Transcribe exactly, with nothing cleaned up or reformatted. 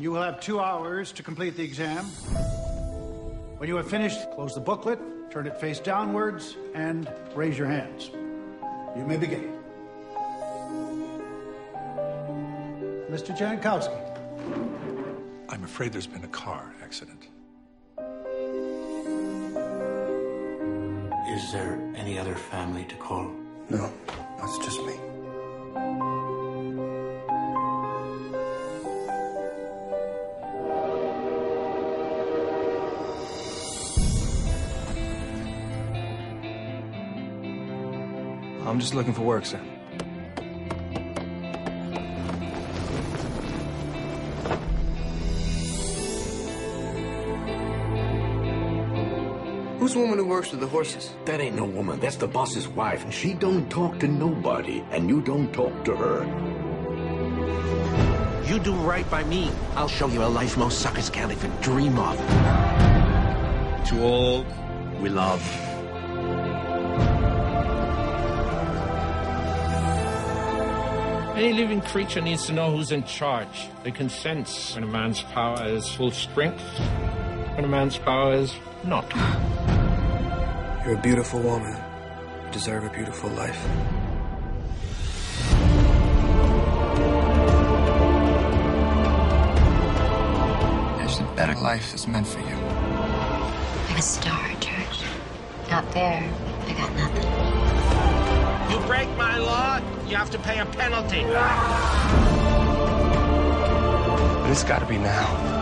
You will have two hours to complete the exam. When you have finished, close the booklet, turn it face downwards, and raise your hands. You may begin. Mister Jankowski. I'm afraid there's been a car accident. Is there any other family to call? No, that's just me. I'm just looking for work, sir. Who's the woman who works with the horses? That ain't no woman. That's the boss's wife. And she don't talk to nobody. And you don't talk to her. You do right by me. I'll show you a life most suckers can't even dream of. To all we love. Any living creature needs to know who's in charge. They can sense when a man's power is full strength, when a man's power is not. You're a beautiful woman. You deserve a beautiful life. There's a better life that's meant for you. Like a star, George. Out there, I got nothing. You break my law, you have to pay a penalty. But it's gotta be now.